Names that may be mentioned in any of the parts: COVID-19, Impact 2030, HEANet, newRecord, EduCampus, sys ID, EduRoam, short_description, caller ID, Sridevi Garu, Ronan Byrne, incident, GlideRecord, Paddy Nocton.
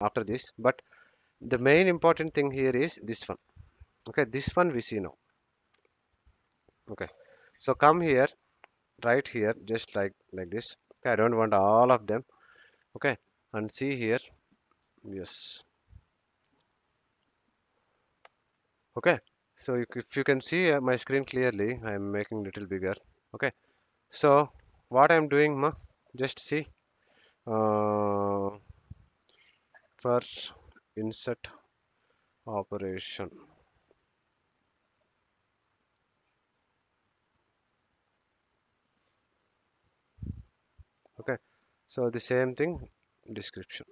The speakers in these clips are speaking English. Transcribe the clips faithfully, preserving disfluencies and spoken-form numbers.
after this, but the main important thing here is this one. Okay, this one we see now. Okay, so come here, right here, just like like this. Okay, I don't want all of them. Okay, and see here, yes. Okay, so if you can see my screen clearly, I am making little bigger. Okay, so what I am doing, ma, just see, uh, for insert operation. Okay, so the same thing, description.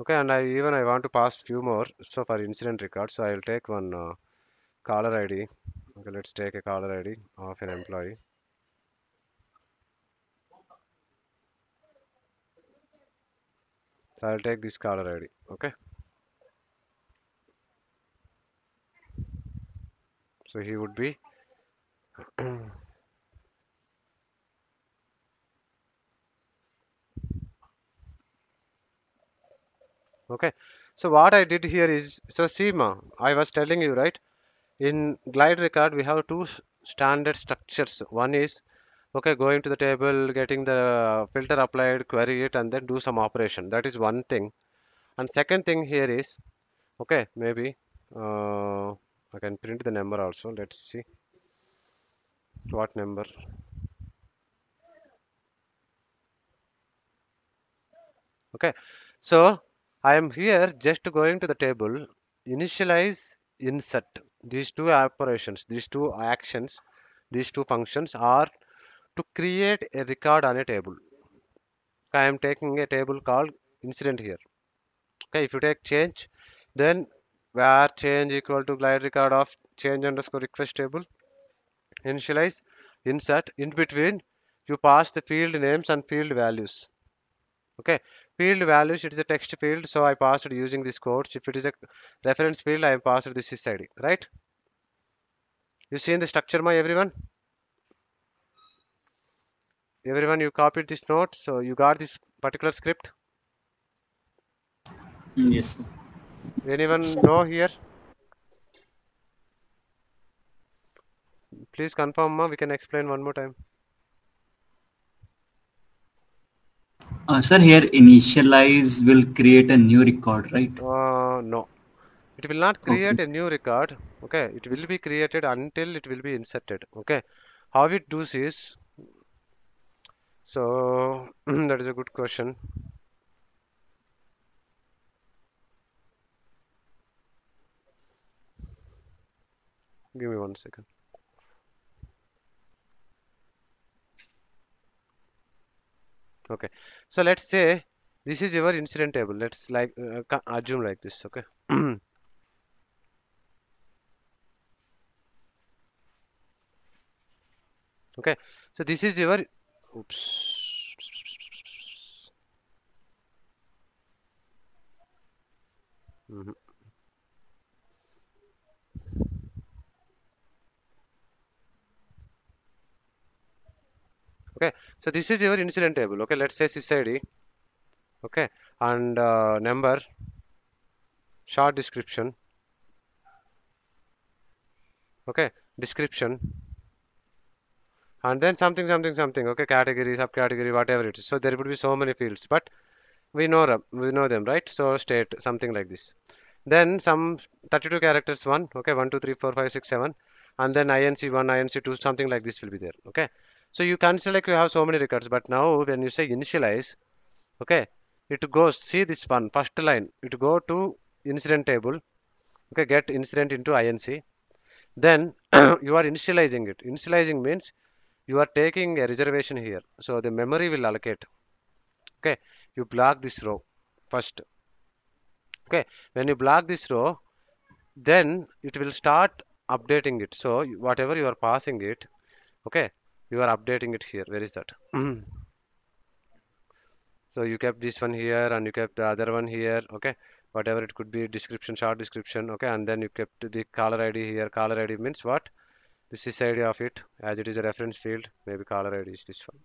Okay, and I even I want to pass few more. So for incident record, so I will take one uh, caller I D. Okay, let's take a caller I D of an employee. So I will take this caller I D. Okay. So he would be okay. So what I did here is, so see ma, I was telling you, right, in GlideRecord we have two standard structures. One is, okay, going to the table, getting the filter applied, query it, and then do some operation. That is one thing. And second thing here is, okay, maybe uh, I can print the number also. Let's see what number. Okay, so I am here just going to the table, initialize, insert. These two operations, these two actions, these two functions are to create a record on a table. I am taking a table called incident here. Okay, if you take change, then where change equal to glide record of change underscore request table, initialize, insert, in between you pass the field names and field values. Okay, field values, it is a text field, so I passed using these codes. If it is a reference field, I have passed this sys I D, right? You see in the structure, my everyone? Everyone, you copied this note, so you got this particular script? Yes, sir. Anyone know here? Please confirm, ma. We can explain one more time. Uh, sir, here initialize will create a new record, right? Uh, no, it will not create okay. a new record. Okay, it will be created until it will be inserted. Okay, how it does is, so that is a good question. Give me one second. Okay, so let's say this is your incident table. Let's like uh, assume like this. Okay. Okay, so this is your oops. Mm-hmm. Okay, so this is your incident table. Okay, let's say sys I D. Okay, and uh, number, short description. Okay, description, and then something, something, something. Okay, category, subcategory, whatever it is. So there would be so many fields, but we know we know them, right? So state, something like this. Then some thirty-two characters one. Okay, one, two, three, four, five, six, seven, and then I N C one, I N C two, something like this will be there. Okay. So you consider like you have so many records, but now when you say initialize, okay, it goes, see this one, first line, it go to incident table, okay, get incident into I N C, then you are initializing it. Initializing means you are taking a reservation here, so the memory will allocate. Okay, you block this row first. Okay, when you block this row, then it will start updating it. So whatever you are passing it, okay, you are updating it here. Where is that? So you kept this one here and you kept the other one here. Okay, whatever it could be, description, short description. Okay, and then you kept the caller I D here. Caller I D means what? the sys I D of it, as it is a reference field, maybe caller I D is this one.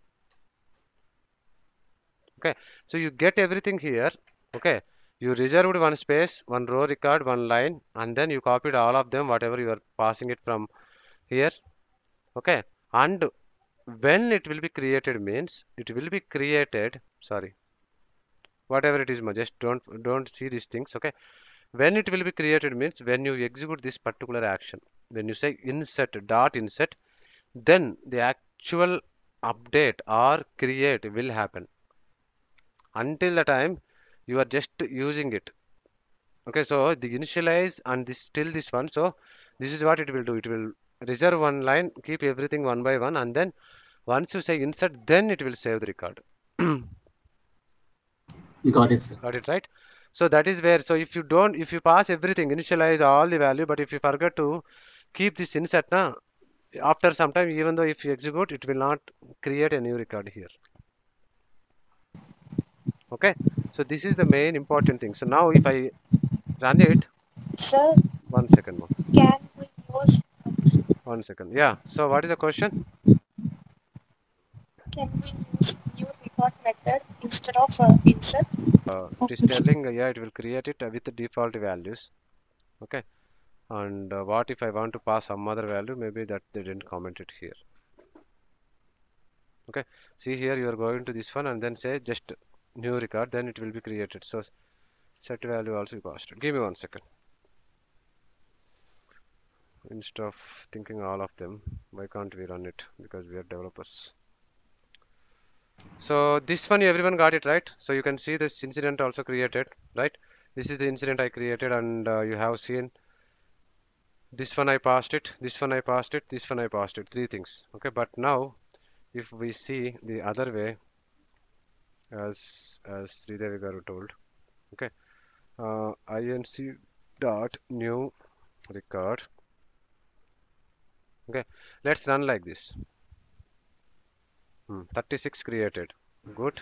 Okay, so you get everything here. Okay, you reserved one space, one row record, one line, and then you copied all of them, whatever you are passing it from here. Okay, and when it will be created means it will be created, sorry, whatever it is, just don't don't see these things. Okay, when it will be created means when you execute this particular action, when you say insert dot insert, then the actual update or create will happen. Until the time you are just using it. Okay, so the initialize and this till this one, so this is what it will do. It will reserve one line, keep everything one by one, and then once you say insert, then it will save the record. You got it, sir. Got it, right? So that is where, so if you don't, if you pass everything, initialize all the value, but if you forget to keep this insert, na, after some time, even though if you execute, it will not create a new record here. Okay, so this is the main important thing. So now if I run it, sir, one second more. Can we use one second? Yeah. So what is the question? Can we use new record method instead of uh, insert? Uh, it is telling uh, yeah, it will create it uh, with the default values. Okay, and uh, what if I want to pass some other value? Maybe that they didn't comment it here. Okay, see here you are going to this one and then say just new record, then it will be created. So set value also you passed it. Give me one second. Instead of thinking all of them, why can't we run it? Because we are developers. So this one, everyone got it, right? So you can see this incident also created, right? This is the incident I created, and uh, you have seen this one I passed it, this one I passed it, this one I passed it, three things. Okay, but now if we see the other way, as as Sridevi Garu told, okay, uh, inc dot new record. Okay, let's run like this. hmm. thirty-six created, good,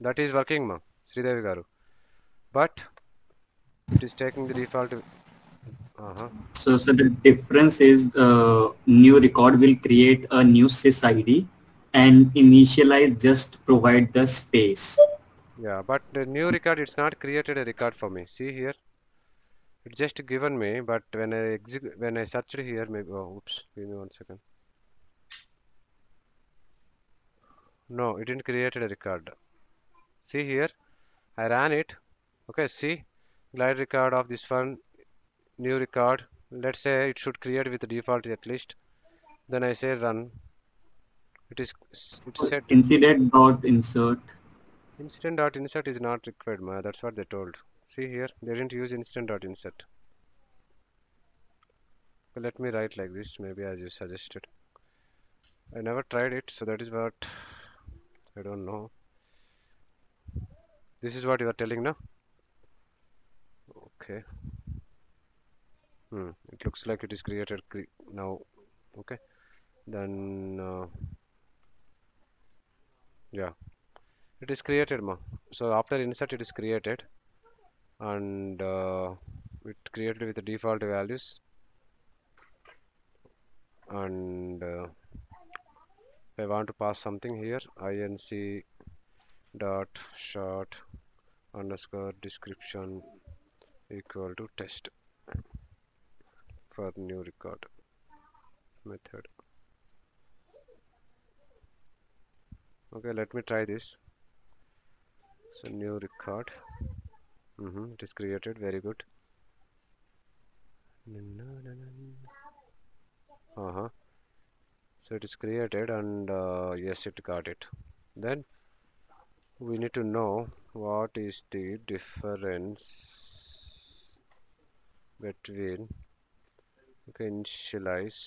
that is working, ma Sridevi Garu, but it is taking the default. uh-huh. so so the difference is uh, new record will create a new sys I D and initialize just provide the space. Yeah, but the new record, it's not created a record for me. See here, it just given me, but when I execute, when I searched here, maybe, oh, oops, give me one second. No, it didn't create a record. See here, I ran it. Okay, see, glide record of this one, new record. Let's say it should create with the default at least. Then I say run. It is it's set incident dot insert. Incident dot insert is not required, ma. That's what they told. See here, they didn't use incident dot insert. But let me write like this, maybe as you suggested. I never tried it, so that is what I don't know. This is what you are telling now. Okay. Hmm. It looks like it is created cre now. Okay. Then. Uh, Yeah, it is created, ma. So after insert, it is created, and uh, it created with the default values, and uh, I want to pass something here. Inc dot short underscore description equal to test for new record method. Okay, let me try this. So new record, mm-hmm, it is created, very good. Uh-huh. So it is created, and uh, yes, it got it. Then we need to know what is the difference between, okay, initialize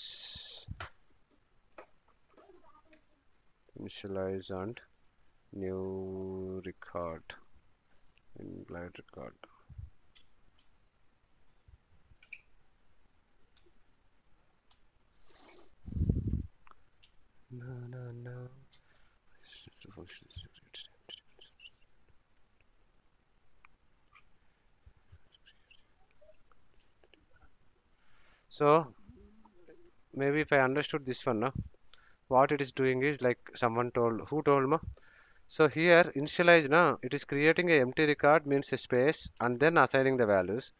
initialize and new record in glide record. No, no, no. So maybe if I understood this one, what it is doing is like someone told, who told me? So here initialize, na, it is creating a empty record means a space and then assigning the values.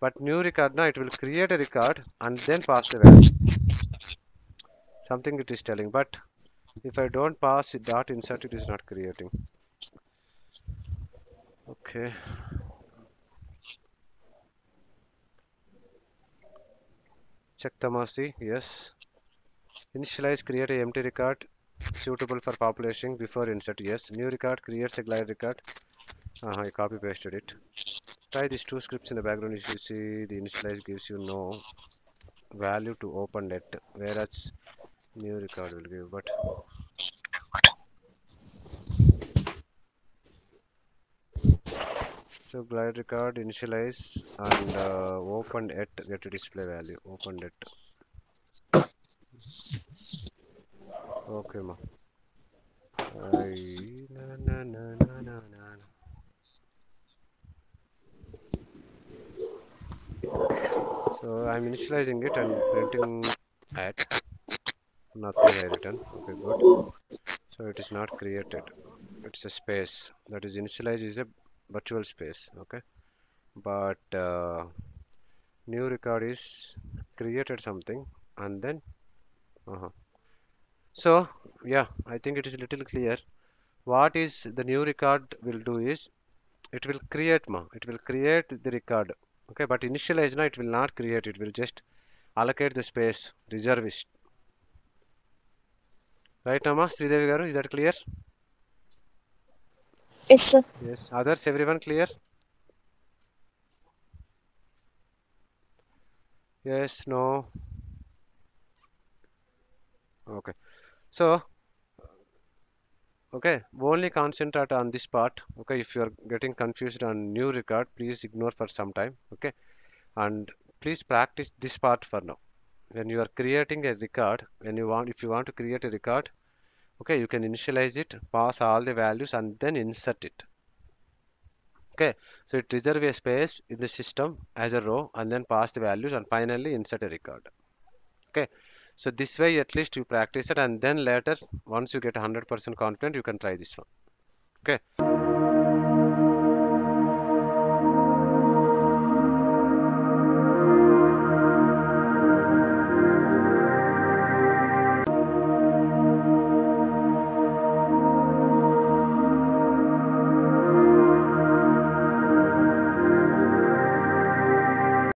But new record, na, it will create a record and then pass the value. Something it is telling. But if I don't pass it, dot insert, it is not creating. Okay. Check Tamasi, yes. Initialize, create a empty record suitable for population before insert, yes. New record creates a glide record. Uh, I copy pasted it. Try these two scripts in the background. If you see, the initialize gives you no value to open it, whereas new record will give. But so glide record initialize and uh, open it, get to display value, open it. Okay, ma. I, na, na, na, na, na, na. So I'm initializing it and printing at nothing I return. Okay, good. So it is not created. It's a space that is initialized is a virtual space, okay, but uh, new record is created something and then uh-huh. So yeah, I think it is a little clear. What is the new record will do is it will create ma it will create the record, okay, but initialize now it will not create, it will just allocate the space, reserve it. Right, Amma Sridevi Garu, is that clear? Yes, sir. Yes. Others, everyone clear? Yes, no. Okay. So, okay, only concentrate on this part. Okay, if you are getting confused on new record, please ignore for some time. Okay, and please practice this part for now. When you are creating a record, when you want, if you want to create a record, okay, you can initialize it, pass all the values and then insert it. Okay, so it reserves a space in the system as a row and then pass the values and finally insert a record. Okay, so this way at least you practice it and then later once you get one hundred percent confident you can try this one. Okay.